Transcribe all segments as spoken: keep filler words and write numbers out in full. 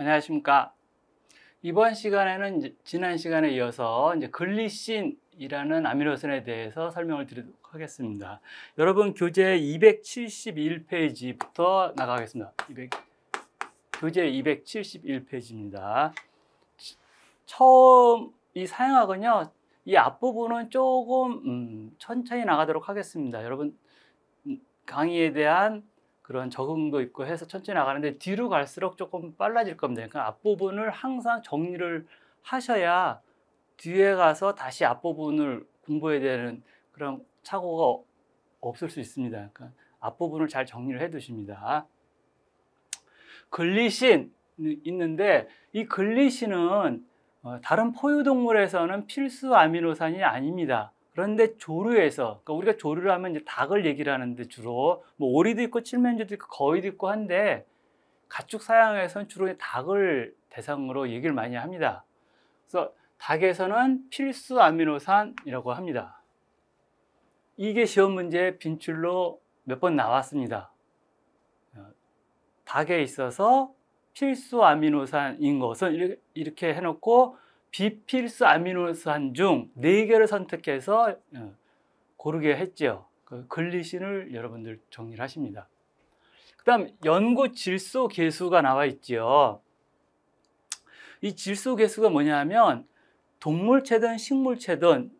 안녕하십니까. 이번 시간에는 지난 시간에 이어서 이제 글리신이라는 아미노산에 대해서 설명을 드리도록 하겠습니다. 여러분 교재 이백칠십일 페이지부터 나가겠습니다. 이백, 교재 이백칠십일 페이지입니다. 처음 이 사용학은요, 이 앞부분은 조금 음, 천천히 나가도록 하겠습니다. 여러분 강의에 대한 그런 적응도 있고 해서 천천히 나가는데 뒤로 갈수록 조금 빨라질 겁니다. 그러니까 앞부분을 항상 정리를 하셔야 뒤에 가서 다시 앞부분을 공부해야 되는 그런 착오가 없을 수 있습니다. 그러니까 앞부분을 잘 정리를 해 두십니다. 글리신 있는데 이 글리신은 다른 포유동물에서는 필수 아미노산이 아닙니다. 그런데 조류에서, 그러니까 우리가 조류를 하면 이제 닭을 얘기를 하는데 주로 뭐 오리도 있고 칠면조도 있고 거위도 있고 한데 가축 사양에서는 주로 닭을 대상으로 얘기를 많이 합니다. 그래서 닭에서는 필수 아미노산이라고 합니다. 이게 시험 문제 빈출로 몇 번 나왔습니다. 닭에 있어서 필수 아미노산인 것은 이렇게 해놓고 비필수 아미노산 중 네 개를 선택해서 고르게 했죠. 그 글리신을 여러분들 정리를 하십니다. 그 다음 연구 질소 계수가 나와 있죠. 이 질소 계수가 뭐냐면 동물체든 식물체든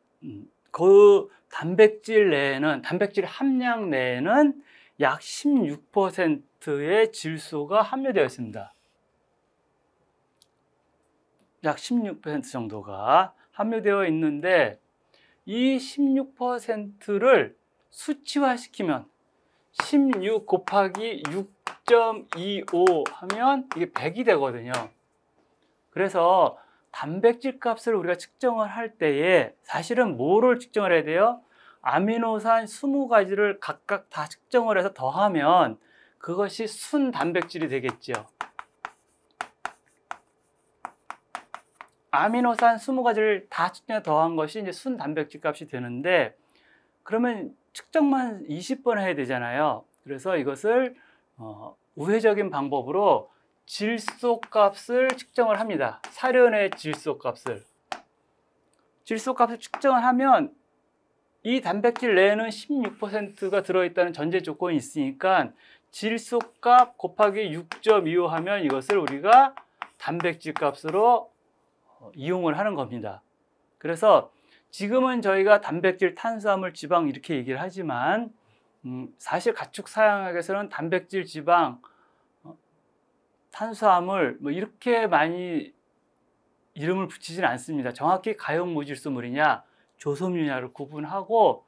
그 단백질 내에는, 단백질 함량 내에는 약 십육 퍼센트의 질소가 함유되어 있습니다. 약 십육 퍼센트 정도가 함유되어 있는데 이 십육 퍼센트를 수치화시키면 십육 곱하기 육 점 이오 하면 이게 백이 되거든요. 그래서 단백질 값을 우리가 측정을 할 때에 사실은 뭐를 측정을 해야 돼요? 아미노산 이십 가지를 각각 다 측정을 해서 더하면 그것이 순 단백질이 되겠죠. 아미노산 이십 가지를 다 측정해 더한 것이 이제 순 단백질 값이 되는데 그러면 측정만 이십 번 해야 되잖아요. 그래서 이것을 어, 우회적인 방법으로 질소 값을 측정을 합니다. 사료의 질소 값을. 질소 값을 측정을 하면 이 단백질 내에는 십육 퍼센트가 들어있다는 전제 조건이 있으니까 질소 값 곱하기 육 점 이오 하면 이것을 우리가 단백질 값으로 이용을 하는 겁니다. 그래서 지금은 저희가 단백질, 탄수화물, 지방 이렇게 얘기를 하지만 음, 사실 가축 사양학에서는 단백질, 지방, 어, 탄수화물 뭐 이렇게 많이 이름을 붙이진 않습니다. 정확히 가용무질소물이냐 조섬유냐를 구분하고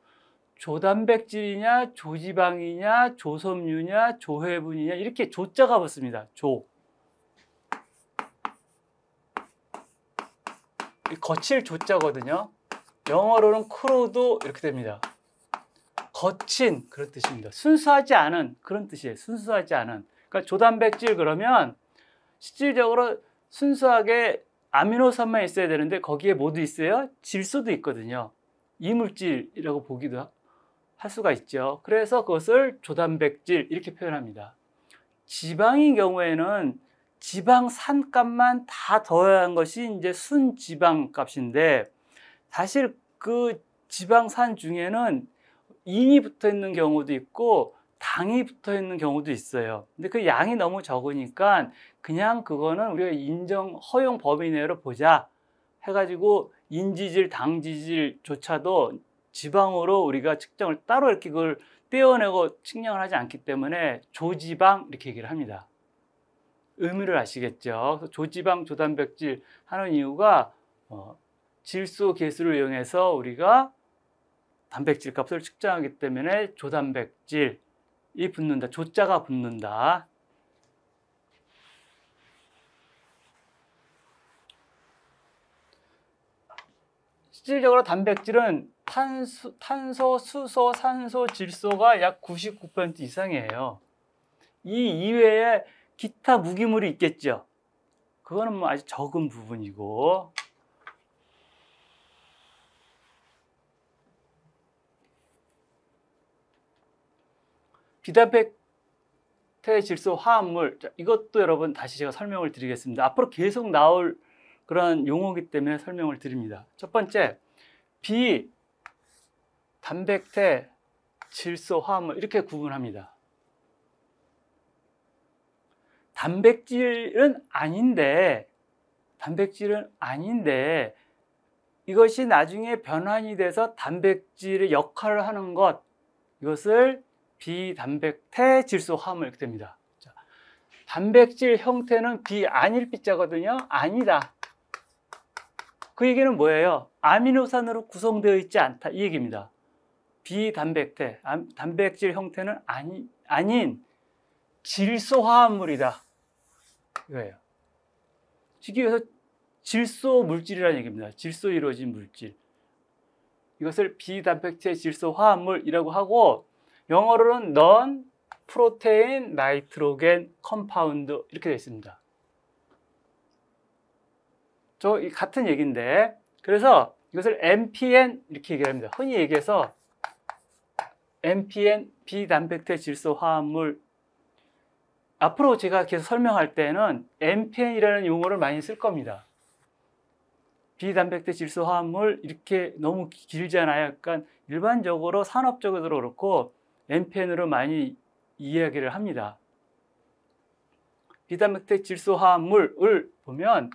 조단백질이냐 조지방이냐 조섬유냐 조회분이냐 이렇게 조자가 붙습니다. 조. 거칠 조자거든요. 영어로는 크로도 이렇게 됩니다. 거친 그런 뜻입니다. 순수하지 않은 그런 뜻이에요. 순수하지 않은. 그러니까 조단백질 그러면 실질적으로 순수하게 아미노산만 있어야 되는데 거기에 뭐도 있어요? 질소도 있거든요. 이물질이라고 보기도 할 수가 있죠. 그래서 그것을 조단백질 이렇게 표현합니다. 지방인 경우에는 지방산 값만 다 더한 것이 이제 순지방 값인데 사실 그 지방산 중에는 인이 붙어 있는 경우도 있고 당이 붙어 있는 경우도 있어요. 근데 그 양이 너무 적으니까 그냥 그거는 우리가 인정 허용 범위 내로 보자 해가지고 인지질, 당지질조차도 지방으로 우리가 측정을 따로 이렇게 그걸 떼어내고 측량을 하지 않기 때문에 조지방 이렇게 얘기를 합니다. 의미를 아시겠죠? 조지방, 조단백질 하는 이유가 어, 질소 계수를 이용해서 우리가 단백질 값을 측정하기 때문에 조단백질이 붙는다. 조자가 붙는다. 실질적으로 단백질은 탄수, 탄소, 수소, 산소, 질소가 약 구십구 퍼센트 이상이에요. 이 이외에 기타 무기물이 있겠죠. 그거는 뭐 아주 적은 부분이고 비단백 태질소 화합물, 이것도 여러분 다시 제가 설명을 드리겠습니다. 앞으로 계속 나올 그런 용어이기 때문에 설명을 드립니다. 첫 번째, 비단백태 질소 화합물, 이렇게 구분합니다. 단백질은 아닌데, 단백질은 아닌데 이것이 나중에 변환이 돼서 단백질의 역할을 하는 것, 이것을 비단백태 질소 화합물 이렇게 됩니다. 자, 단백질 형태는 비아닐 B자거든요. 아니다. 그 얘기는 뭐예요? 아미노산으로 구성되어 있지 않다, 이 얘기입니다. 비단백태, 단백질 형태는 아니, 아닌 질소 화합물이다, 이거예요. 쉽게 얘기해서 질소 물질이라는 얘기입니다. 질소 이루어진 물질, 이것을 비단백질 질소 화합물이라고 하고, 영어로는 non protein nitrogen compound 이렇게 되어 있습니다. 저 같은 얘기인데, 그래서 이것을 엔피엔 이렇게 얘기합니다. 흔히 얘기해서 엔피엔 비단백질 질소 화합물. 앞으로 제가 계속 설명할 때는 엔피엔이라는 용어를 많이 쓸 겁니다. 비단백질 질소 화합물 이렇게 너무 길잖아요. 약간 일반적으로 산업적으로 그렇고 엔피엔으로 많이 이야기를 합니다. 비단백질 질소 화합물을 보면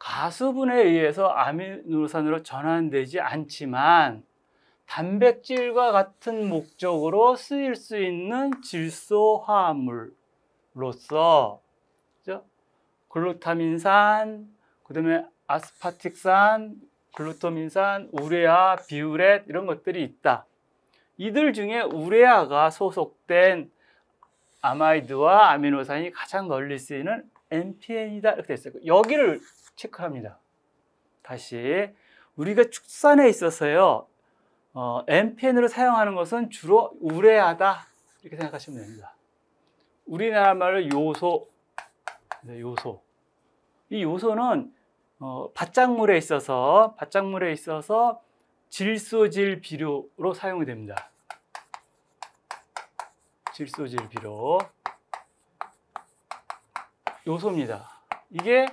가수분에 의해서 아미노산으로 전환되지 않지만 단백질과 같은 목적으로 쓰일 수 있는 질소 화합물로서, 그죠? 글루타민산, 그다음에 아스파틱산, 글루토민산, 우레아, 비우렛 이런 것들이 있다. 이들 중에 우레아가 소속된 아마이드와 아미노산이 가장 널리 쓰이는 엔피엔이다 이렇게 됐어요. 여기를 체크합니다. 다시 우리가 축산에 있어서요, 어, 엔피엔으로 사용하는 것은 주로 우레아다 이렇게 생각하시면 됩니다. 우리나라 말로 요소, 요소. 이 요소는 어, 밭작물에 있어서 밭작물에 있어서 질소질 비료로 사용이 됩니다. 질소질 비료, 요소입니다. 이게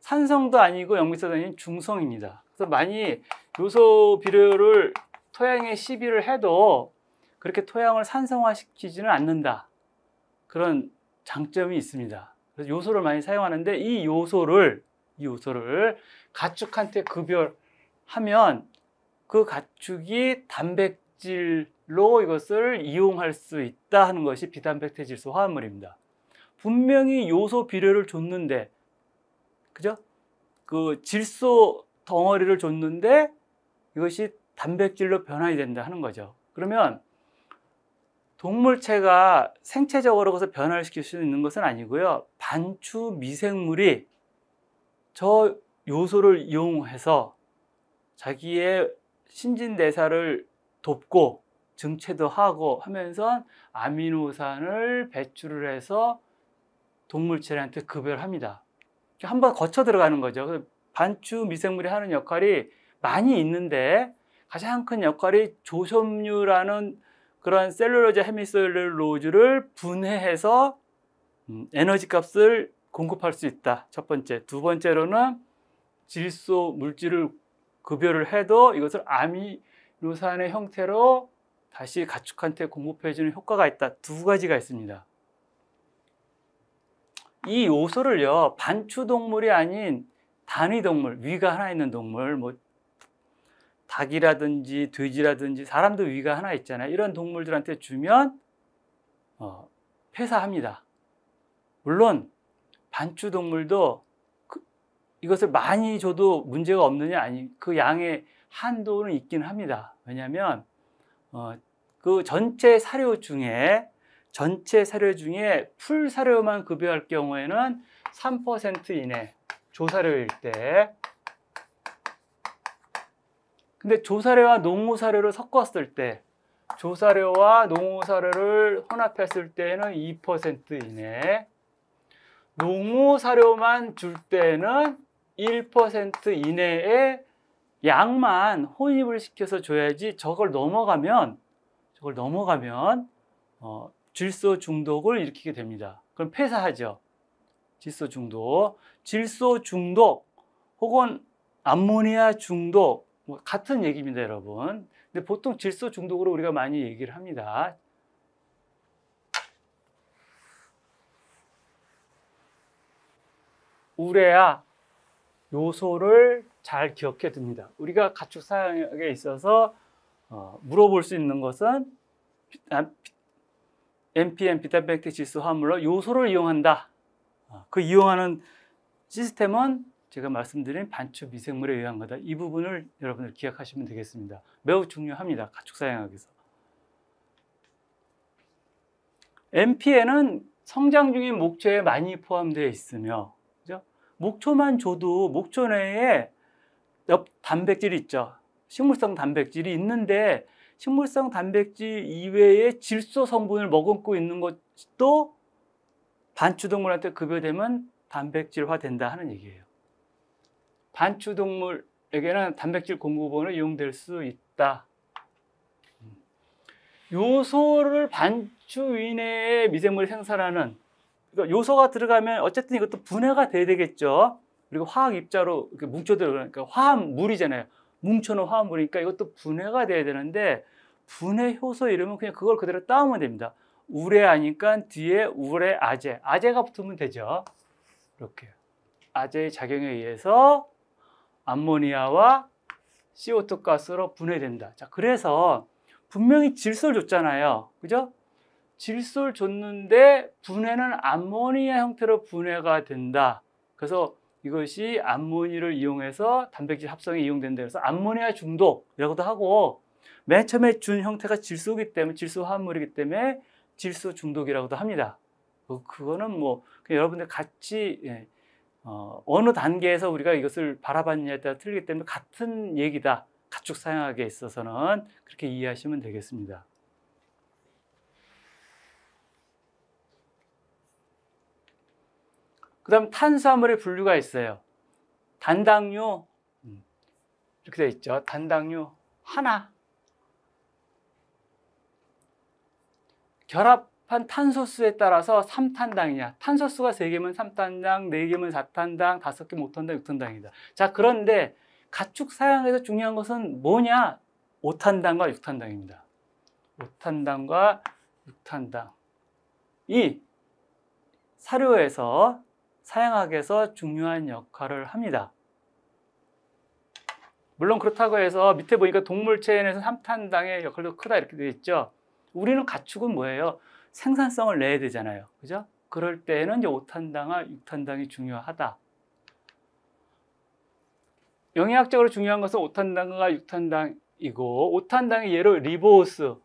산성도 아니고 염기성도 아닌 중성입니다. 그래서 많이 요소 비료를 토양에 시비를 해도 그렇게 토양을 산성화시키지는 않는다, 그런 장점이 있습니다. 그래서 요소를 많이 사용하는데, 이 요소를 이 요소를 가축한테 급여하면 그 가축이 단백질로 이것을 이용할 수 있다 하는 것이 비단백질 질소 화합물입니다. 분명히 요소 비료를 줬는데, 그죠? 그 질소 덩어리를 줬는데 이것이 단백질로 변환이 된다 하는 거죠. 그러면 동물체가 생체적으로 그것을 변화시킬 수 있는 것은 아니고요, 반추 미생물이 저 요소를 이용해서 자기의 신진대사를 돕고 증체도 하고 하면서 아미노산을 배출을 해서 동물체한테 급여를 합니다. 한번 거쳐 들어가는 거죠. 반추 미생물이 하는 역할이 많이 있는데 가장 큰 역할이 조섬유라는 그런 셀룰로즈, 헤미셀룰로즈를 분해해서 에너지 값을 공급할 수 있다, 첫 번째. 두 번째로는 질소 물질을 급여를 해도 이것을 아미노산의 형태로 다시 가축한테 공급해주는 효과가 있다. 두 가지가 있습니다. 이 요소를요, 반추동물이 아닌 단위동물, 위가 하나 있는 동물, 뭐 닭이라든지 돼지라든지 사람도 위가 하나 있잖아요. 이런 동물들한테 주면 어, 폐사합니다. 물론 반추동물도 그, 이것을 많이 줘도 문제가 없느냐, 아니, 그 양의 한도는 있긴 합니다. 왜냐하면 어, 그 전체 사료 중에 전체 사료 중에 풀 사료만 급여할 경우에는 삼 퍼센트 이내 조사료일 때, 근데 조사료와 농후사료를 섞었을 때, 조사료와 농후사료를 혼합했을 때는 이 퍼센트 이내, 농후사료만 줄 때는 일 퍼센트 이내에 양만 혼입을 시켜서 줘야지, 저걸 넘어가면 저걸 넘어가면 어, 질소 중독을 일으키게 됩니다. 그럼 폐사하죠. 질소 중독. 질소 중독 혹은 암모니아 중독 같은 얘기입니다, 여러분. 근데 보통 질소 중독으로 우리가 많이 얘기를 합니다. 우레아 요소를 잘 기억해 둡니다. 우리가 가축 사육에 있어서 어, 물어볼 수 있는 것은 엔피엔 비타백틱 질소 화물로 요소를 이용한다. 그 이용하는 시스템은 제가 말씀드린 반추 미생물에 의한 거다. 이 부분을 여러분들 기억하시면 되겠습니다. 매우 중요합니다. 가축 사양학에서. 엔피엔은 성장 중인 목초에 많이 포함되어 있으며, 그죠? 목초만 줘도 목초 내에 옆 단백질이 있죠. 식물성 단백질이 있는데 식물성 단백질 이외의 질소 성분을 머금고 있는 것도 반추동물한테 급여되면 단백질화 된다 하는 얘기예요. 반추동물에게는 단백질 공급원으로 이용될 수 있다. 요소를 반추 이내에 미생물이 생산하는, 그러니까 요소가 들어가면 어쨌든 이것도 분해가 돼야 되겠죠. 그리고 화학 입자로 이렇게 뭉쳐들어가니까, 그러니까 화합물이잖아요. 뭉쳐놓은 화합물이니까 이것도 분해가 돼야 되는데 분해 효소 이름은 그냥 그걸 그대로 따오면 됩니다. 우레아니까 뒤에 우레아제, 아제가 붙으면 되죠. 이렇게 아제의 작용에 의해서 암모니아와 씨오투 가스로 분해된다. 자, 그래서 분명히 질소를 줬잖아요, 그죠? 질소를 줬는데 분해는 암모니아 형태로 분해가 된다. 그래서 이것이 암모니를 이용해서 단백질 합성에 이용된다. 그래서 암모니아 중독이라고도 하고, 맨 처음에 준 형태가 질소이기 때문에, 질소 화합물이기 때문에 질소 중독이라고도 합니다. 그거는 뭐 여러분들 같이 예, 어, 어느 단계에서 우리가 이것을 바라봤느냐에 따라 틀리기 때문에 같은 얘기다. 가축 사양학에 있어서는 그렇게 이해하시면 되겠습니다. 그 다음 탄수화물의 분류가 있어요. 단당류 이렇게 되어 있죠. 단당류 하나. 결합한 탄소수에 따라서 삼탄당이냐. 탄소수가 세 개면 삼탄당, 네 개면 사탄당, 다섯 개 오탄당, 육탄당이다. 자, 그런데 가축 사양에서 중요한 것은 뭐냐? 오탄당과 육탄당입니다. 오탄당과 육탄당이 사료에서, 사양학에서 중요한 역할을 합니다. 물론 그렇다고 해서 밑에 보니까 동물체에서 삼탄당의 역할도 크다 이렇게 되어 있죠. 우리는 가축은 뭐예요? 생산성을 내야 되잖아요, 그죠? 그럴 때는 이제 오탄당과 육탄당이 중요하다. 영양학적으로 중요한 것은 오탄당과 육탄당이고, 오탄당의 예로 리보스,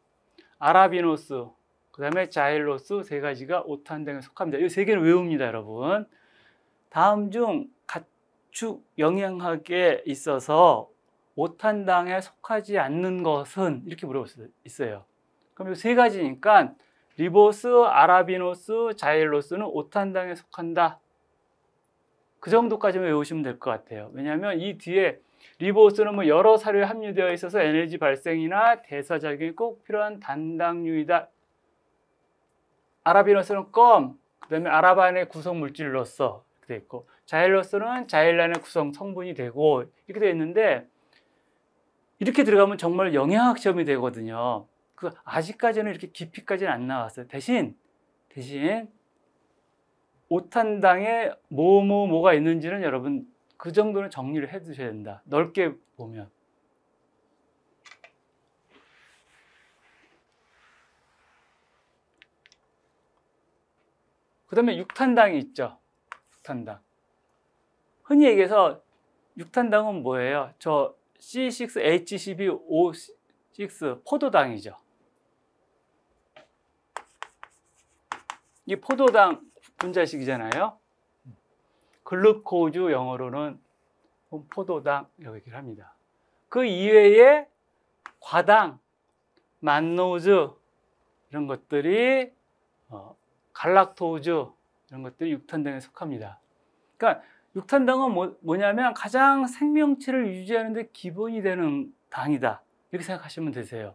아라비노스, 그 다음에 자일로스 세 가지가 오탄당에 속합니다. 이 세 개는 외웁니다, 여러분. 다음 중 가축 영양학에 있어서 오탄당에 속하지 않는 것은 이렇게 물어볼 수 있어요. 그럼 이 세 가지니까 리보스, 아라비노스, 자일로스는 오탄당에 속한다. 그 정도까지만 외우시면 될 것 같아요. 왜냐하면 이 뒤에 리보스는 뭐 여러 사료에 함유되어 있어서 에너지 발생이나 대사작용이 꼭 필요한 단당류이다. 아라비노스는 껌, 그 다음에 아라반의 구성물질로서 되어 있고, 자일로스는 자일란의 구성 성분이 되고 이렇게 되어 있는데, 이렇게 들어가면 정말 영양학 시험이 되거든요. 그 아직까지는 이렇게 깊이까지는 안 나왔어요. 대신 대신 오탄당에 뭐뭐 뭐가 있는지는 여러분 그 정도는 정리를 해 두셔야 된다. 넓게 보면. 그 다음에 육탄당이 있죠. 육탄당. 흔히 얘기해서 육탄당은 뭐예요? 저 씨 식스 에이치 십이 오 식스 포도당이죠. 이 포도당 분자식이잖아요. 글루코즈 영어로는 포도당 이렇게 얘기를 합니다. 그 이외에 과당, 만노즈 이런 것들이 어, 갈락토즈 이런 것들이 육탄당에 속합니다. 그러니까 육탄당은 뭐, 뭐냐면 가장 생명체를 유지하는 데 기본이 되는 당이다. 이렇게 생각하시면 되세요.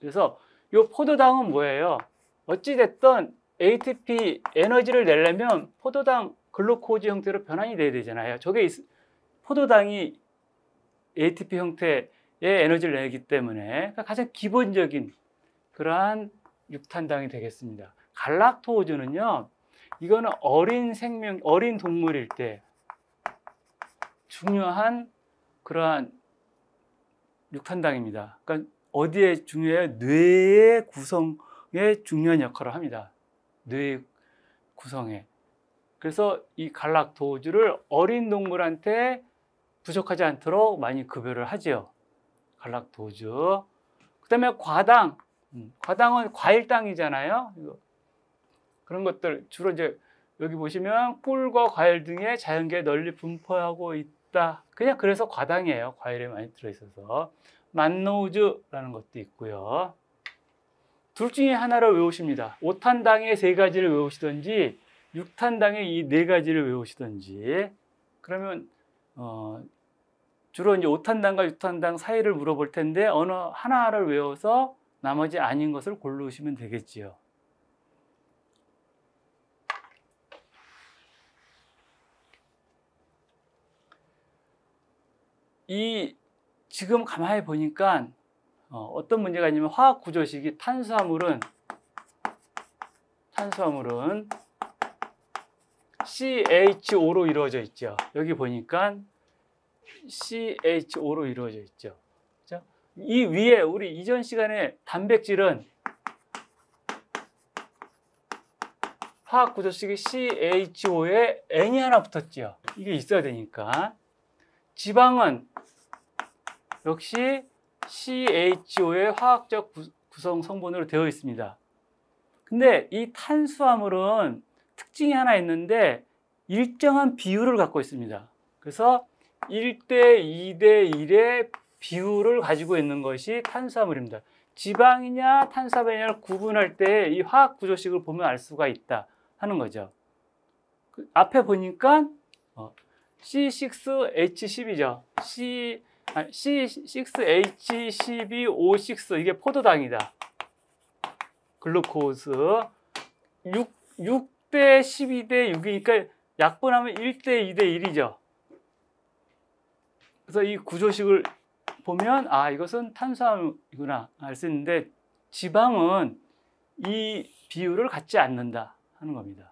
그래서 이 포도당은 뭐예요? 어찌됐든 에이티피 에너지를 내려면 포도당 글루코즈 형태로 변환이 돼야 되잖아요. 저게 포도당이 에이티피 형태의 에너지를 내기 때문에 가장 기본적인 그러한 육탄당이 되겠습니다. 갈락토즈는요, 이거는 어린 생명, 어린 동물일 때 중요한 그러한 육탄당입니다. 그러니까 어디에 중요해요? 뇌의 구성에 중요한 역할을 합니다. 뇌의 구성에. 그래서 이 갈락토즈를 어린 동물한테 부족하지 않도록 많이 급여를 하지요. 갈락토즈. 그 다음에 과당. 과당은 과일당이잖아요. 그런 것들 주로 이제 여기 보시면 꿀과 과일 등의 자연계에 널리 분포하고 있다. 그냥 그래서 과당이에요. 과일에 많이 들어있어서. 만노즈라는 것도 있고요. 둘 중에 하나를 외우십니다. 오탄당의 세 가지를 외우시든지 육탄당의 이 네 가지를 외우시든지. 그러면 어, 주로 이제 오탄당과 육탄당 사이를 물어볼 텐데 어느 하나를 외워서 나머지 아닌 것을 고르시면 되겠지요. 이 지금 가만히 보니까 어, 어떤 문제가 있냐면 화학 구조식이 탄수화물은 탄수화물은 씨 에이치 오로 이루어져 있죠. 여기 보니까 씨 에이치 오로 이루어져 있죠. 그렇죠? 이 위에 우리 이전 시간에 단백질은 화학 구조식이 씨 에이치 오에 N이 하나 붙었죠. 이게 있어야 되니까. 지방은 역시 씨 에이치 오의 화학적 구성 성분으로 되어 있습니다. 근데 이 탄수화물은 특징이 하나 있는데 일정한 비율을 갖고 있습니다. 그래서 일 대 이 대 일의 비율을 가지고 있는 것이 탄수화물입니다. 지방이냐 탄수화물이냐를 구분할 때 이 화학 구조식을 보면 알 수가 있다 하는 거죠. 그 앞에 보니까 어, 씨 육 에이치 십이죠. C, 아니, 씨 육 에이치 십이 오 육 이게 포도당이다. 글루코즈 육 대 십이 대 육이니까 약분하면 일 대 이 대 일이죠. 그래서 이 구조식을 보면 아 이것은 탄수화물이구나 알 수 있는데 지방은 이 비율을 갖지 않는다 하는 겁니다.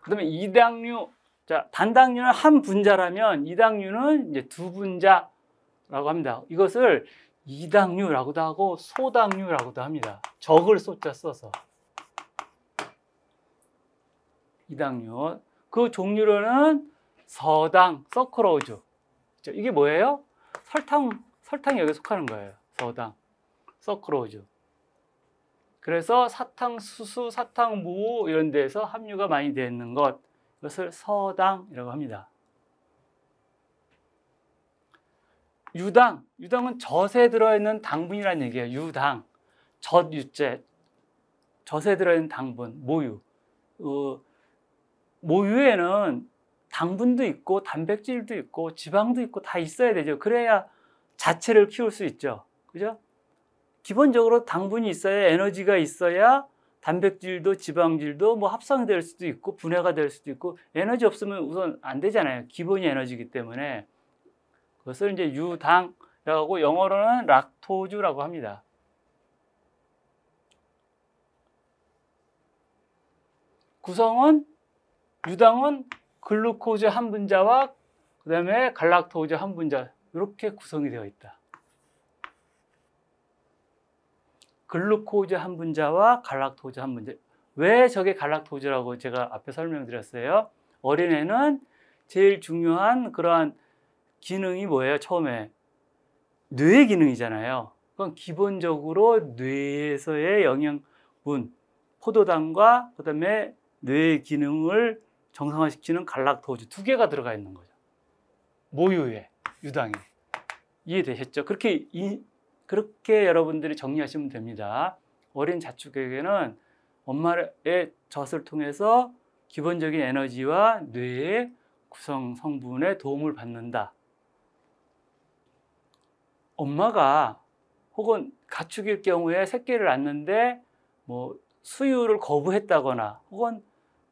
그 다음에 이당류, 자, 단당류는 한 분자라면 이당류는 이제 두 분자라고 합니다. 이것을 이당류라고도 하고 소당류라고도 합니다. 적을 소자 써서. 이당류. 그 종류로는 서당, 스코로도스. 이게 뭐예요? 설탕, 설탕이 여기에 속하는 거예요. 서당, 스코로도스. 그래서 사탕수수, 사탕무 이런 데에서 함유가 많이 되어 있는 것, 이것을 서당이라고 합니다. 유당, 유당은 젖에 들어있는 당분이라는 얘기예요. 유당, 젖유제, 젖에 들어있는 당분, 모유. 어, 모유에는 당분도 있고 단백질도 있고 지방도 있고 다 있어야 되죠. 그래야 자체를 키울 수 있죠. 그죠? 기본적으로 당분이 있어야 에너지가 있어야 단백질도 지방질도 뭐 합성이 될 수도 있고 분해가 될 수도 있고 에너지 없으면 우선 안 되잖아요. 기본이 에너지이기 때문에 그것을 이제 유당이라고 하고 영어로는 락토즈라고 합니다. 구성은 유당은 글루코즈 한 분자와 그다음에 갈락토즈 한 분자 이렇게 구성이 되어 있다. 글루코즈 한 분자와 갈락토즈 한 분자. 왜 저게 갈락토즈라고 제가 앞에 설명드렸어요? 어린애는 제일 중요한 그러한 기능이 뭐예요? 처음에 뇌의 기능이잖아요. 그건 기본적으로 뇌에서의 영양분, 포도당과 그다음에 뇌의 기능을 정상화시키는 갈락토즈 두 개가 들어가 있는 거죠. 모유에, 유당에. 이해되셨죠? 그렇게 이, 그렇게 여러분들이 정리하시면 됩니다. 어린 자축에게는 엄마의 젖을 통해서 기본적인 에너지와 뇌의 구성 성분의 도움을 받는다. 엄마가 혹은 가축일 경우에 새끼를 낳는데 뭐 수유를 거부했다거나 혹은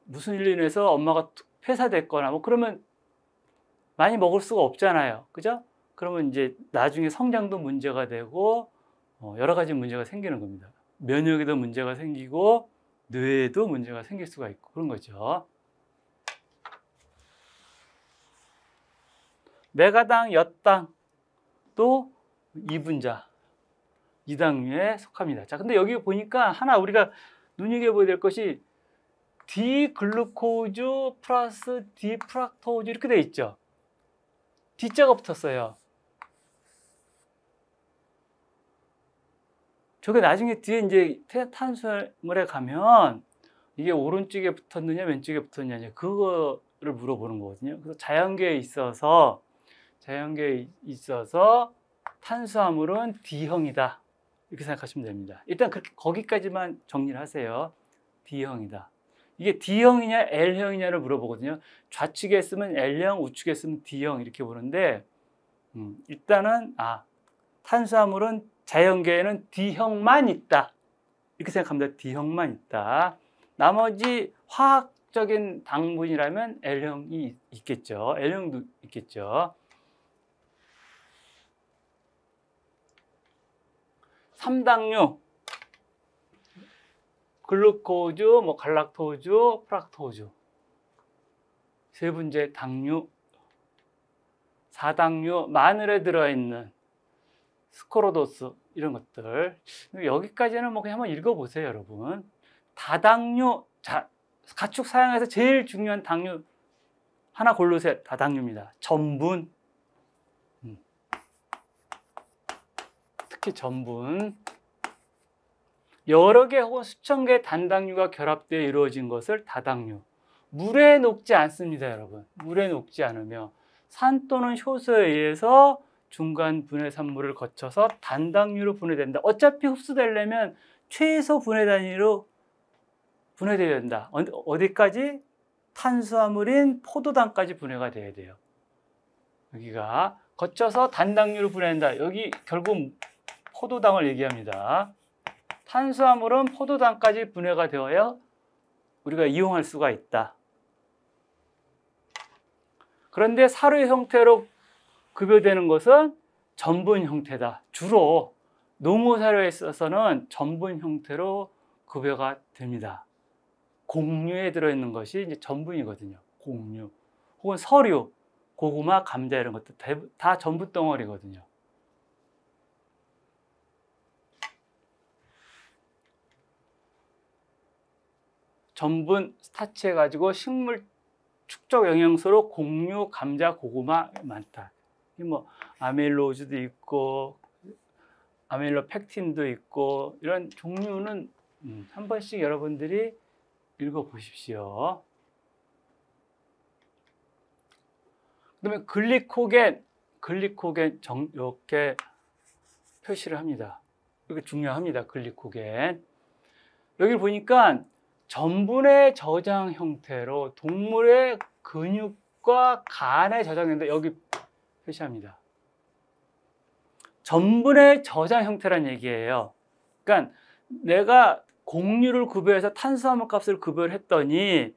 무슨 일로 인해서 엄마가 폐사됐거나 뭐 그러면 많이 먹을 수가 없잖아요. 그죠? 그러면 이제 나중에 성장도 문제가 되고 여러 가지 문제가 생기는 겁니다. 면역에도 문제가 생기고 뇌에도 문제가 생길 수가 있고 그런 거죠. 메가당, 엿당도 이분자, 이당류에 속합니다. 자, 근데 여기 보니까 하나 우리가 눈여겨봐야 될 것이 D글루코즈 플러스 D프락토즈 이렇게 돼 있죠. D자가 붙었어요. 저게 나중에 뒤에 이제 탄수화물에 가면 이게 오른쪽에 붙었느냐 왼쪽에 붙었느냐 그거를 물어보는 거거든요. 그래서 자연계에 있어서 자연계에 있어서 탄수화물은 D형이다. 이렇게 생각하시면 됩니다. 일단 그렇게 거기까지만 정리를 하세요. D형이다. 이게 D형이냐 L형이냐를 물어보거든요. 좌측에 쓰면 L형, 우측에 쓰면 D형 이렇게 보는데 음, 일단은 아 탄수화물은 자연계에는 D형만 있다. 이렇게 생각합니다. D형만 있다. 나머지 화학적인 당분이라면 L형이 있겠죠. L형도 있겠죠. 삼당류, 글루코즈, 뭐 갈락토즈, 프락토즈, 세 번째 당류, 사당류, 마늘에 들어있는 스코로도스 이런 것들. 여기까지는 뭐 그냥 한번 읽어보세요, 여러분. 다당류, 자, 가축 사양에서 제일 중요한 당류 하나 골르세요. 다당류입니다. 전분. 특히 전분, 여러 개 혹은 수천 개의 단당류가 결합되어 이루어진 것을 다당류. 물에 녹지 않습니다, 여러분. 물에 녹지 않으며 산 또는 효소에 의해서 중간 분해산물을 거쳐서 단당류로 분해된다. 어차피 흡수되려면 최소 분해 단위로 분해되어야 된다. 어디까지? 탄수화물인 포도당까지 분해가 돼야 돼요. 여기가 거쳐서 단당류로 분해된다. 여기 결국 포도당을 얘기합니다. 탄수화물은 포도당까지 분해가 되어야 우리가 이용할 수가 있다. 그런데 사료의 형태로 급여되는 것은 전분 형태다. 주로 농어사료에 있어서는 전분 형태로 급여가 됩니다. 곡류에 들어있는 것이 이제 전분이거든요. 곡류 혹은 서류, 고구마, 감자 이런 것도 다 전분 덩어리거든요. 전분, 스타치 해가지고 식물 축적 영양소로 곡류, 감자, 고구마 많다. 뭐 아밀로즈도 있고 아밀로펙틴도 있고 이런 종류는 한 번씩 여러분들이 읽어보십시오. 그다음에 글리코겐, 글리코겐 정, 이렇게 표시를 합니다. 이게 중요합니다. 글리코겐. 여기 보니까 전분의 저장 형태로 동물의 근육과 간에 저장된다. 여기 표시합니다. 전분의 저장 형태란 얘기예요. 그러니까 내가 곡류를 급여해서 탄수화물 값을 급여를 했더니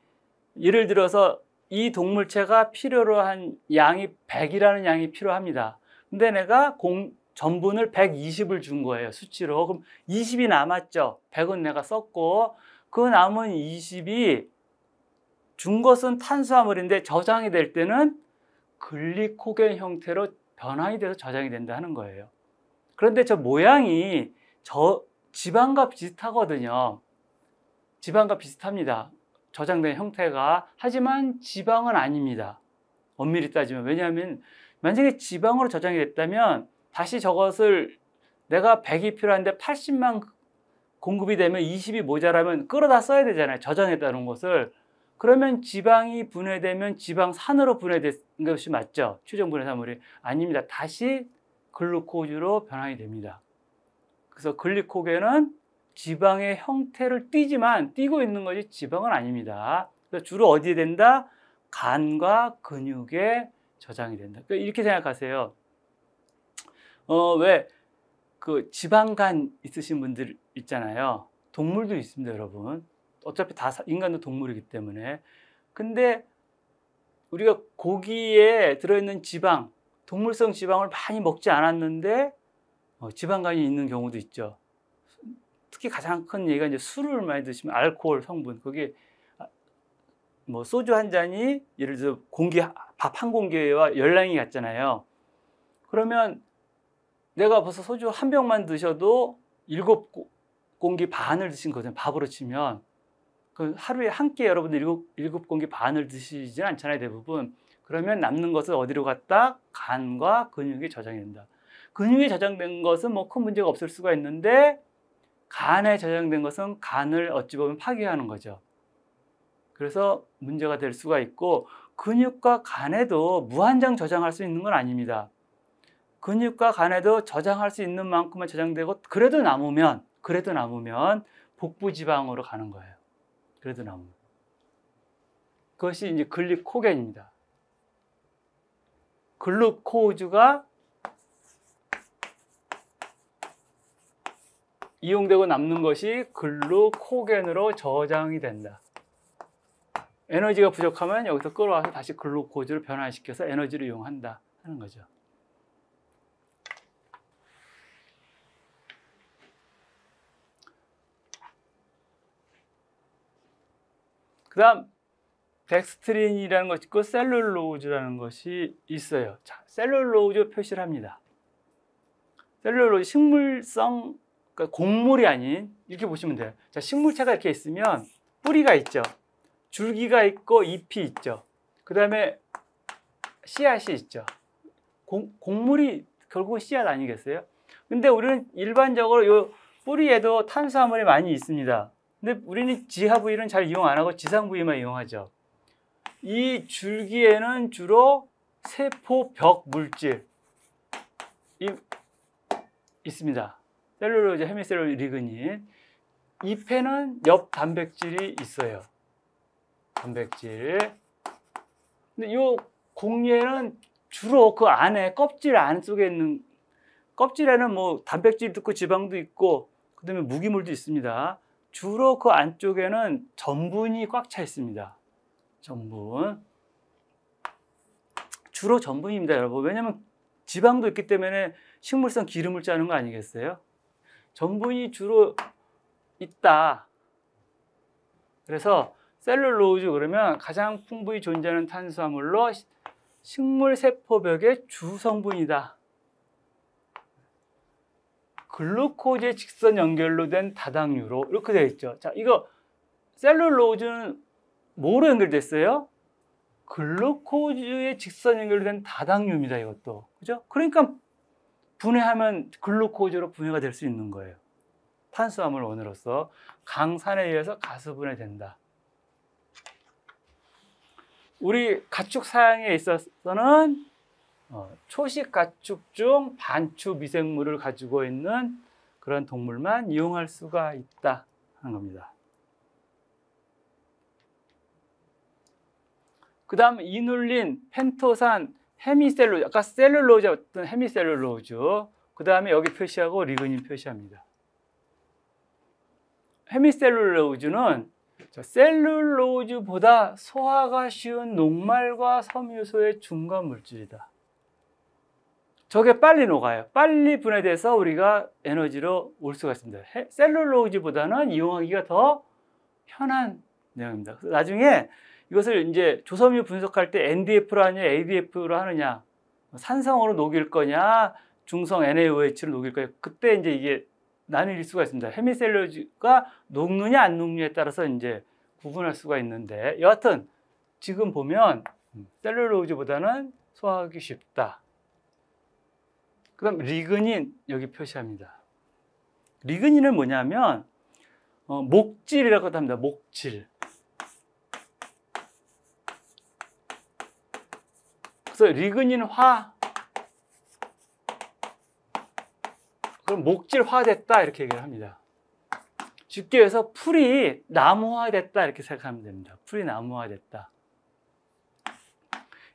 예를 들어서 이 동물체가 필요로 한 양이 백이라는 양이 필요합니다. 근데 내가 공, 전분을 백이십을 준 거예요. 수치로. 그럼 이십이 남았죠. 백은 내가 썼고 그 남은 이십이 준 것은 탄수화물인데 저장이 될 때는 글리코겐 형태로 변환이 돼서 저장이 된다 하는 거예요. 그런데 저 모양이 저 지방과 비슷하거든요. 지방과 비슷합니다. 저장된 형태가. 하지만 지방은 아닙니다. 엄밀히 따지면. 왜냐하면 만약에 지방으로 저장이 됐다면 다시 저것을 내가 백이 필요한데 팔십만 공급이 되면 이십이 모자라면 끌어다 써야 되잖아요. 저장했다는 것을. 그러면 지방이 분해되면 지방산으로 분해된 것이 맞죠? 최종 분해산물이. 아닙니다. 다시 글루코즈로 변환이 됩니다. 그래서 글리코겐은 지방의 형태를 띠지만 띠고 있는 거지 지방은 아닙니다. 그래서 주로 어디에 된다? 간과 근육에 저장이 된다. 그러니까 이렇게 생각하세요. 어, 왜 그 지방간 있으신 분들 있잖아요. 동물도 있습니다, 여러분. 어차피 다 인간도 동물이기 때문에. 근데 우리가 고기에 들어있는 지방, 동물성 지방을 많이 먹지 않았는데 어, 지방간이 있는 경우도 있죠. 특히 가장 큰 얘기가 이제 술을 많이 드시면 알코올 성분, 그게 뭐 소주 한 잔이 예를 들어 공기, 밥 한 공기와 열량이 같잖아요. 그러면 내가 벌써 소주 한 병만 드셔도 일곱 공기 반을 드신 거잖아요. 밥으로 치면. 그 하루에 한 끼 여러분들 일곱, 일곱 공기 반을 드시진 않잖아요, 대부분. 그러면 남는 것은 어디로 갔다? 간과 근육에 저장이 된다. 근육에 저장된 것은 뭐 큰 문제가 없을 수가 있는데 간에 저장된 것은 간을 어찌 보면 파괴하는 거죠. 그래서 문제가 될 수가 있고, 근육과 간에도 무한정 저장할 수 있는 건 아닙니다. 근육과 간에도 저장할 수 있는 만큼만 저장되고, 그래도 남으면, 그래도 남으면 복부 지방으로 가는 거예요. 그래도 남으면. 그것이 이제 글리코겐입니다. 글루코즈가 이용되고 남는 것이 글루코겐으로 저장이 된다. 에너지가 부족하면 여기서 끌어와서 다시 글루코즈로 변환시켜서 에너지를 이용한다 하는 거죠. 그 다음 덱스트린이라는 것이 있고 셀룰로즈라는 것이 있어요. 자, 셀룰로즈 표시를 합니다. 셀룰로즈 식물성, 그러니까 곡물이 아닌, 이렇게 보시면 돼요. 자, 식물체가 이렇게 있으면 뿌리가 있죠. 줄기가 있고 잎이 있죠. 그 다음에 씨앗이 있죠. 공, 곡물이 결국은 씨앗 아니겠어요? 근데 우리는 일반적으로 이 뿌리에도 탄수화물이 많이 있습니다. 근데 우리는 지하 부위는 잘 이용 안 하고 지상 부위만 이용하죠. 이 줄기에는 주로 세포벽 물질이 있습니다. 셀룰로즈, 헤미셀룰로즈, 리그닌. 잎에는 엽 단백질이 있어요. 단백질. 근데 이 공예는 주로 그 안에 껍질 안 속에 있는, 껍질에는 뭐 단백질도 있고 지방도 있고 그다음에 무기물도 있습니다. 주로 그 안쪽에는 전분이 꽉 차 있습니다. 전분. 주로 전분입니다, 여러분. 왜냐하면 지방도 있기 때문에 식물성 기름을 짜는 거 아니겠어요? 전분이 주로 있다. 그래서 셀룰로즈 그러면 가장 풍부히 존재하는 탄수화물로 식물 세포벽의 주 성분이다. 글루코즈의 직선 연결로 된 다당류로 이렇게 되어 있죠. 자, 이거 셀룰로즈는 뭐로 연결됐어요? 글루코즈의 직선 연결로 된 다당류입니다, 이것도. 그죠? 그러니까 분해하면 글루코즈로 분해가 될 수 있는 거예요. 탄수화물 원으로서 강산에 의해서 가수 분해된다. 우리 가축 사양에 있어서는 초식 가축 중 반추 미생물을 가지고 있는 그런 동물만 이용할 수가 있다 하는 겁니다. 그 다음 이눌린, 펜토산, 헤미셀룰로즈, 아까 셀룰로즈 어떤 헤미셀룰로즈, 그 다음에 여기 표시하고 리그닌 표시합니다. 헤미셀룰로즈는 셀룰로즈보다 소화가 쉬운 녹말과 섬유소의 중간 물질이다. 저게 빨리 녹아요. 빨리 분해돼서 우리가 에너지로 올 수가 있습니다. 셀룰로즈보다는 이용하기가 더 편한 내용입니다. 나중에 이것을 이제 조섬유 분석할 때 엔디에프로 하느냐, 에이디에프로 하느냐, 산성으로 녹일 거냐, 중성 엔에이오에이치로 녹일 거냐, 그때 이제 이게 나뉠 수가 있습니다. 헤미셀룰로즈가 녹느냐 안 녹느냐에 따라서 이제 구분할 수가 있는데, 여하튼 지금 보면 셀룰로즈보다는 소화하기 쉽다. 그 다음 리그닌 여기 표시합니다. 리그닌은 뭐냐면 어, 목질이라고도 합니다. 목질. 그래서 리그닌화, 그럼 목질화됐다 이렇게 얘기를 합니다. 쉽게 해서 풀이 나무화됐다 이렇게 생각하면 됩니다. 풀이 나무화됐다.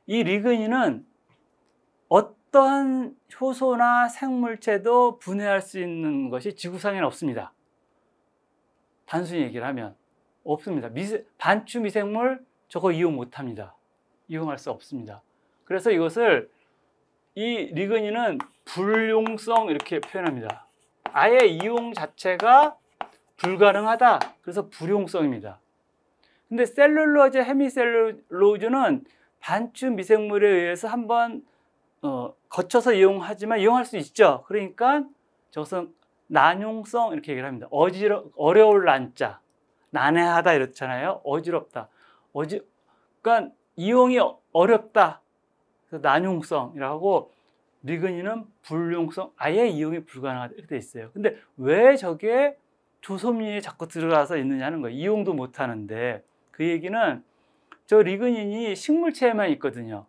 이 리그닌은 어떠한 효소나 생물체도 분해할 수 있는 것이 지구상에는 없습니다. 단순히 얘기를 하면 없습니다. 미세, 반추 미생물 저거 이용 못합니다. 이용할 수 없습니다. 그래서 이것을 이 리그닌은 불용성 이렇게 표현합니다. 아예 이용 자체가 불가능하다. 그래서 불용성입니다. 근데 셀룰로즈, 헤미셀룰로즈는 반추 미생물에 의해서 한번 어, 거쳐서 이용하지만 이용할 수 있죠. 그러니까 저것은 난용성 이렇게 얘기를 합니다. 어지러, 어려울 난자, 난해하다 이렇잖아요. 어지럽다. 어지, 그러니까 이용이 어렵다. 그래서 난용성이라고, 리그닌은 불용성, 아예 이용이 불가능하다 이렇게 돼 있어요. 근데 왜 저게 조섬유에 자꾸 들어가서 있느냐는 거예요. 이용도 못 하는데, 그 얘기는 저 리그닌이 식물체에만 있거든요.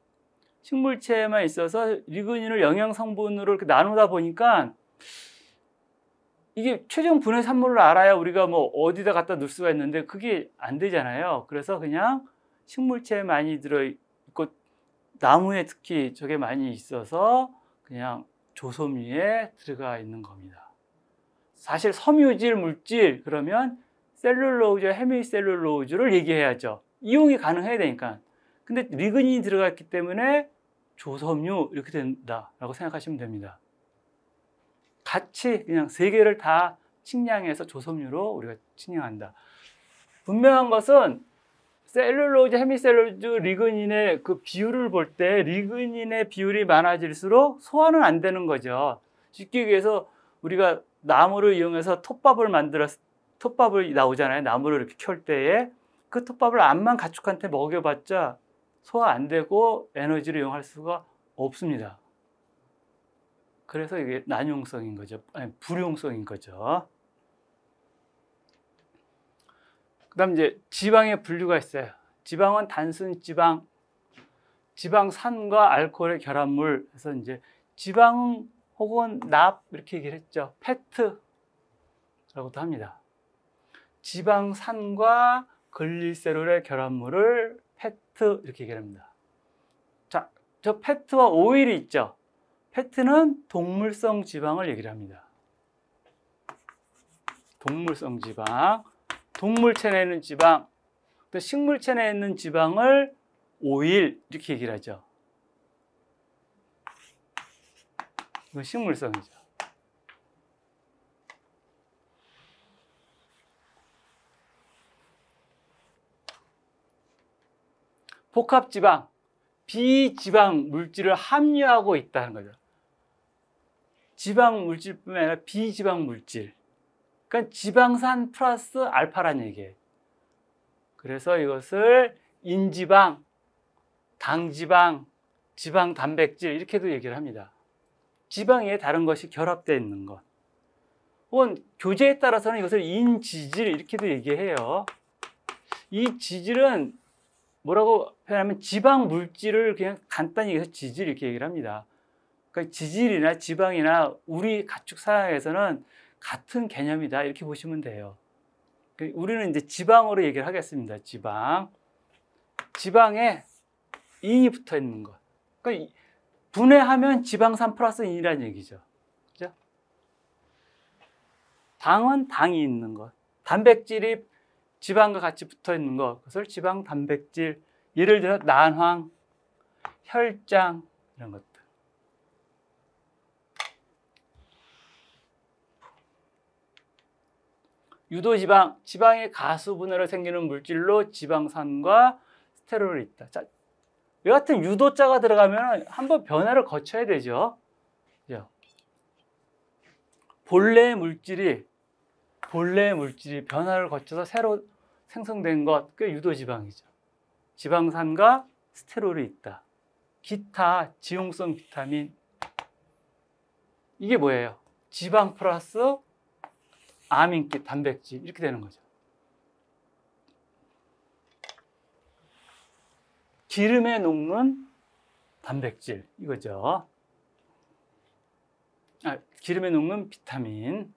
식물체에만 있어서 리그닌을 영양 성분으로 이렇게 나누다 보니까 이게 최종 분해 산물을 알아야 우리가 뭐 어디다 갖다 넣을 수가 있는데 그게 안 되잖아요. 그래서 그냥 식물체에 많이 들어있고 나무에 특히 저게 많이 있어서 그냥 조섬유에 들어가 있는 겁니다. 사실 섬유질 물질 그러면 셀룰로즈, 헤미셀룰로즈를 얘기해야죠. 이용이 가능해야 되니까. 근데 리그닌이 들어갔기 때문에 조섬유 이렇게 된다라고 생각하시면 됩니다. 같이 그냥 세 개를 다 측량해서 조섬유로 우리가 측량한다. 분명한 것은 셀룰로즈, 헤미셀룰로즈, 리그닌의 그 비율을 볼 때 리그닌의 비율이 많아질수록 소화는 안 되는 거죠. 쉽게 얘기해서 우리가 나무를 이용해서 톱밥을 만들어서 톱밥을 나오잖아요. 나무를 이렇게 켤 때에 그 톱밥을 암만 가축한테 먹여봤자 소화 안 되고 에너지를 이용할 수가 없습니다. 그래서 이게 난용성인 거죠. 아니, 불용성인 거죠. 그 다음 이제 지방의 분류가 있어요. 지방은 단순 지방, 지방산과 알코올의 결합물. 그래서 이제 지방 혹은 납 이렇게 얘기를 했죠. 패트라고도 합니다. 지방산과 글리세롤의 결합물을 패트 이렇게 얘기합니다. 자, 저 패트와 오일이 있죠. 패트는 동물성 지방을 얘기를 합니다. 동물성 지방, 동물체내에 있는 지방, 또 식물체내에 있는 지방을 오일 이렇게 얘기를 하죠. 이건 식물성이죠. 복합지방, 비지방 물질을 함유하고 있다는 거죠. 지방 물질뿐만 아니라 비지방 물질. 그러니까 지방산 플러스 알파란 얘기예요. 그래서 이것을 인지방, 당지방, 지방 단백질 이렇게도 얘기를 합니다. 지방에 다른 것이 결합되어 있는 것. 혹은 교재에 따라서는 이것을 인지질 이렇게도 얘기해요. 이 지질은 뭐라고 표현하면 지방 물질을 그냥 간단히 얘기해서 지질 이렇게 얘기를 합니다. 그러니까 지질이나 지방이나 우리 가축 사양에서는 같은 개념이다 이렇게 보시면 돼요. 우리는 이제 지방으로 얘기를 하겠습니다. 지방, 지방에 인이 붙어 있는 것. 그러니까 분해하면 지방산 플러스 인이라는 얘기죠. 그죠? 당은 당이 있는 것, 단백질이 지방과 같이 붙어 있는 것, 그것을 지방 단백질, 예를 들어 난황, 혈장 이런 것들. 유도지방, 지방의 가수분해로 생기는 물질로 지방산과 스테롤이 있다. 자, 이 같은 유도자가 들어가면 한번 변화를 거쳐야 되죠. 그죠? 본래 물질이 본래 물질이 변화를 거쳐서 새로 생성된 것, 그게 유도지방이죠. 지방산과 스테롤이 있다. 기타, 지용성 비타민. 이게 뭐예요? 지방 플러스 아민기, 단백질 이렇게 되는 거죠. 기름에 녹는 단백질, 이거죠. 아, 기름에 녹는 비타민.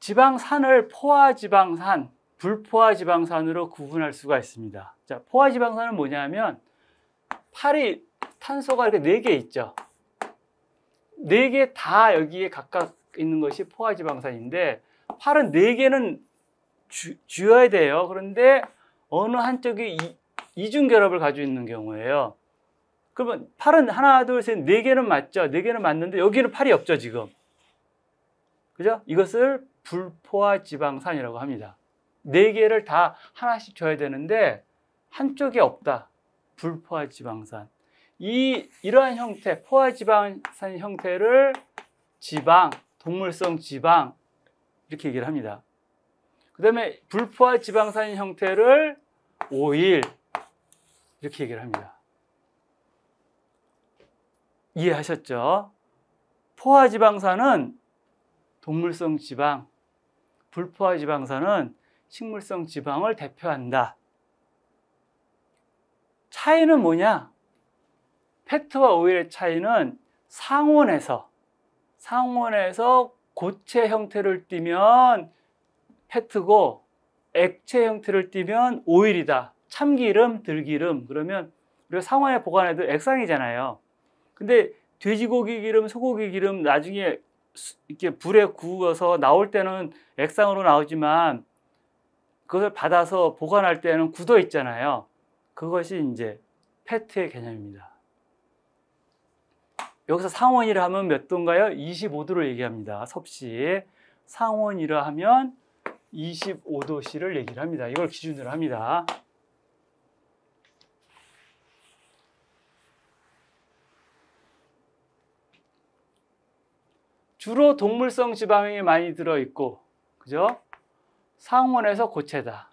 지방산을 포화지방산, 불포화지방산으로 구분할 수가 있습니다. 자, 포화지방산은 뭐냐면 팔이 탄소가 이렇게 네 개 있죠. 네 개 다 여기에 각각 있는 것이 포화지방산인데 팔은 네 개는 쥐어야 돼요. 그런데 어느 한쪽이 이, 이중결합을 가지고 있는 경우예요. 그러면 팔은 하나, 둘, 셋, 네 개는 맞죠? 네 개는 맞는데 여기는 팔이 없죠, 지금. 그죠? 이것을 불포화지방산이라고 합니다. 네 개를 다 하나씩 줘야 되는데 한쪽이 없다. 불포화지방산. 이 이러한 형태, 포화지방산 형태를 지방, 동물성 지방 이렇게 얘기를 합니다. 그 다음에 불포화지방산 형태를 오일 이렇게 얘기를 합니다. 이해하셨죠? 포화지방산은 동물성 지방, 불포화지방산은 식물성 지방을 대표한다. 차이는 뭐냐? 페트와 오일의 차이는 상온에서 상온에서 고체 형태를 띠면 페트고 액체 형태를 띠면 오일이다. 참기름, 들기름 그러면 우리가 상온에 보관해도 액상이잖아요. 근데 돼지고기 기름, 소고기 기름 나중에 이렇게 불에 구워서 나올 때는 액상으로 나오지만 그걸 받아서 보관할 때는 굳어 있잖아요. 그것이 이제 페트의 개념입니다. 여기서 상온이라 하면 몇 도인가요? 이십오 도를 얘기합니다. 섭씨. 상온이라 하면 이십오 도씨를 얘기를 합니다. 이걸 기준으로 합니다. 주로 동물성 지방이 많이 들어있고, 그죠? 상온에서 고체다.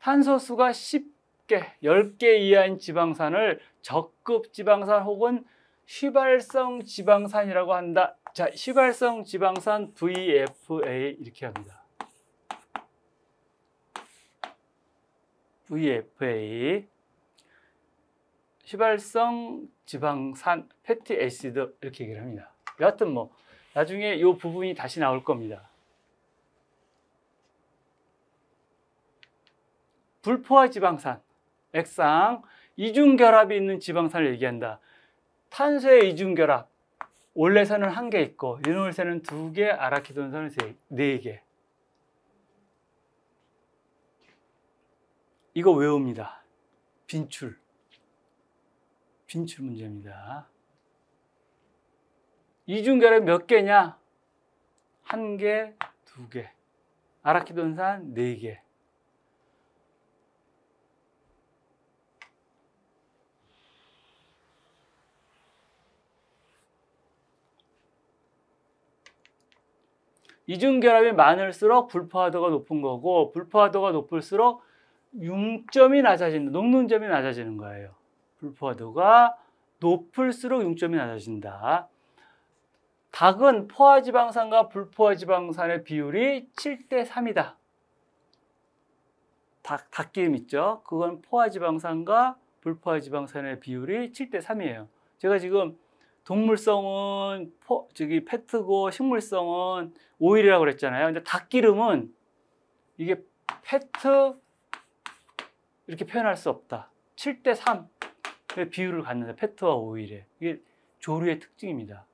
탄소수가 십 개, 열 개 이하인 지방산을 적급 지방산 혹은 휘발성 지방산이라고 한다. 자, 휘발성 지방산 브이에프에이 이렇게 합니다. 브이에프에이. 휘발성 지방산, 패티 애시드 이렇게 얘기를 합니다. 여하튼 뭐 나중에 이 부분이 다시 나올 겁니다. 불포화 지방산, 액상, 이중결합이 있는 지방산을 얘기한다. 탄소의 이중결합, 올레선은 한 개 있고 리놀선은 두 개, 아라키돈산은 네 개. 이거 외웁니다. 빈출. 빈출 문제입니다. 이중결합이 몇 개냐? 한 개, 두 개. 아라키돈산 네 개. 이중결합이 많을수록 불포화도가 높은 거고 불포화도가 높을수록 융점이 낮아진다. 녹는 점이 낮아지는 거예요. 불포화도가 높을수록 융점이 낮아진다. 닭은 포화지방산과 불포화지방산의 비율이 칠 대 삼이다. 닭, 닭기름 있죠? 그건 포화지방산과 불포화지방산의 비율이 칠 대 삼이에요. 제가 지금 동물성은 포, 저기 페트고 식물성은 오일이라고 그랬잖아요. 근데 닭기름은 이게 페트 이렇게 표현할 수 없다. 칠 대 삼의 비율을 갖는다. 페트와 오일에. 이게 조류의 특징입니다.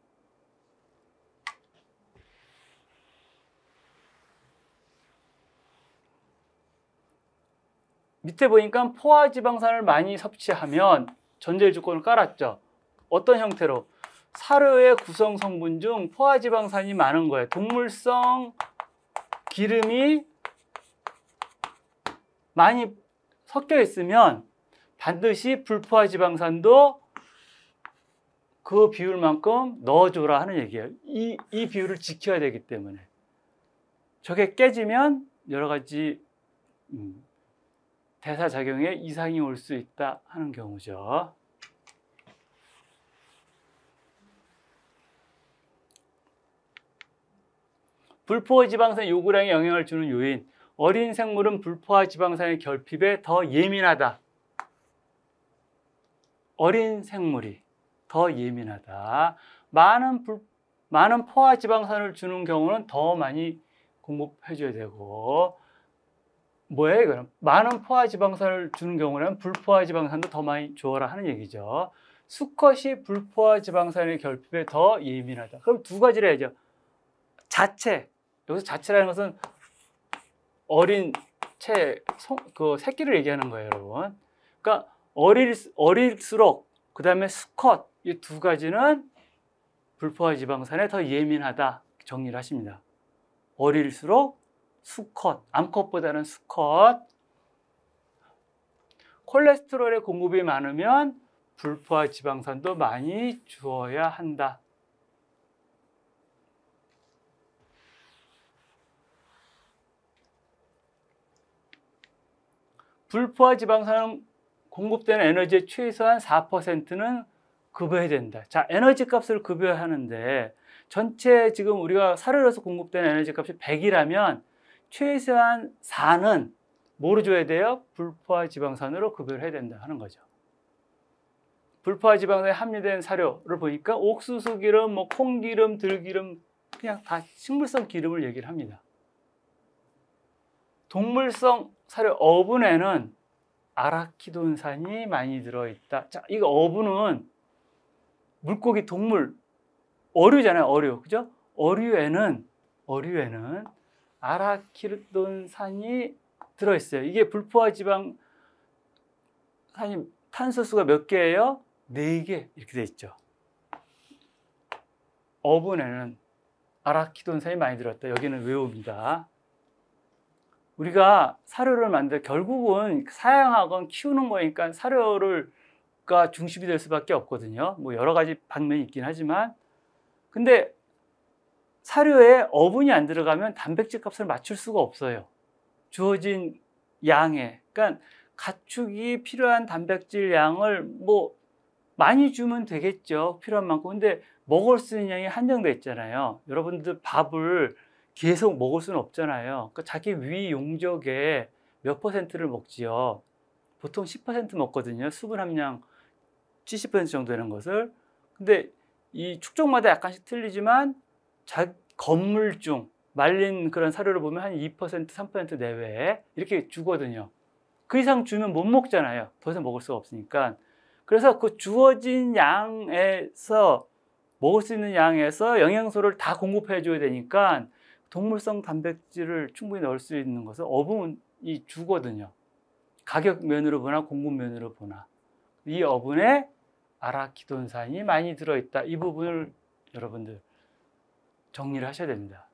밑에 보니까 포화지방산을 많이 섭취하면 전제 조건을 깔았죠. 어떤 형태로? 사료의 구성 성분 중 포화지방산이 많은 거예요. 동물성 기름이 많이 섞여 있으면 반드시 불포화지방산도 그 비율만큼 넣어줘라 하는 얘기예요. 이, 이 비율을 지켜야 되기 때문에. 저게 깨지면 여러 가지 음, 대사작용에 이상이 올 수 있다 하는 경우죠. 불포화지방산 요구량에 영향을 주는 요인. 어린 생물은 불포화지방산의 결핍에 더 예민하다. 어린 생물이 더 예민하다. 많은, 불, 많은 포화지방산을 주는 경우는 더 많이 공급해줘야 되고 뭐예요, 이거는? 많은 포화 지방산을 주는 경우는 불포화 지방산도 더 많이 줘라 하는 얘기죠. 수컷이 불포화 지방산의 결핍에 더 예민하다. 그럼 두 가지를 해야죠. 자체, 여기서 자체라는 것은 어린 체, 성, 그 새끼를 얘기하는 거예요, 여러분. 그러니까 어릴, 어릴수록 그 다음에 수컷, 이 두 가지는 불포화 지방산에 더 예민하다 정리를 하십니다. 어릴수록 수컷, 암컷보다는 수컷. 콜레스테롤의 공급이 많으면 불포화 지방산도 많이 주어야 한다. 불포화 지방산은 공급되는 에너지의 최소한 사 퍼센트는 급여해야 된다. 자, 에너지 값을 급여하는데 전체 지금 우리가 사료로서 공급되는 에너지 값이 백이라면 최소한 사는 뭐로 줘야 돼요? 불포화 지방산으로 급여를 해야 된다 하는 거죠. 불포화 지방산에 함유된 사료를 보니까 옥수수 기름, 뭐 콩기름, 들기름 그냥 다 식물성 기름을 얘기를 합니다. 동물성 사료 어분에는 아라키돈산이 많이 들어있다. 자, 이거 어분은 물고기 동물 어류잖아요, 어류. 그죠? 어류에는 어류에는 아라키돈산이 들어있어요. 이게 불포화 지방 산이 탄소수가 몇 개예요? 네 개 이렇게 돼 있죠. 어분에는 아라키돈산이 많이 들어있다. 여기는 외웁니다. 우리가 사료를 만들 결국은 사양하건 키우는 거니까 사료를 가 중심이 될 수밖에 없거든요. 뭐 여러 가지 방면이 있긴 하지만, 근데 사료에 어분이 안 들어가면 단백질 값을 맞출 수가 없어요. 주어진 양에. 그러니까 가축이 필요한 단백질 양을 뭐 많이 주면 되겠죠, 필요한 만큼. 근데 먹을 수 있는 양이 한정돼 있잖아요. 여러분들 밥을 계속 먹을 수는 없잖아요. 그러니까 자기 위 용적에 몇 퍼센트를 먹지요. 보통 십 퍼센트 먹거든요, 수분 함량 칠십 퍼센트 정도 되는 것을. 근데 이 축종마다 약간씩 틀리지만 자, 건물중, 말린 그런 사료를 보면 한 이 퍼센트, 삼 퍼센트 내외에 이렇게 주거든요. 그 이상 주면 못 먹잖아요, 더 이상 먹을 수가 없으니까. 그래서 그 주어진 양에서, 먹을 수 있는 양에서 영양소를 다 공급해 줘야 되니까 동물성 단백질을 충분히 넣을 수 있는 것을 어분이 주거든요. 가격 면으로 보나 공급 면으로 보나. 이 어분에 아라키돈산이 많이 들어있다. 이 부분을 여러분들 정리를 하셔야 됩니다.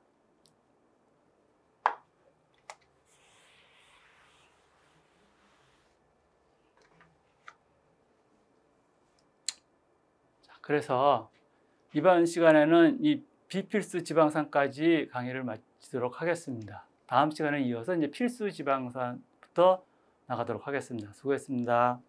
자, 그래서 이번 시간에는 이 비필수 지방산까지 강의를 마치도록 하겠습니다. 다음 시간에 이어서 이제 필수 지방산부터 나가도록 하겠습니다. 수고했습니다.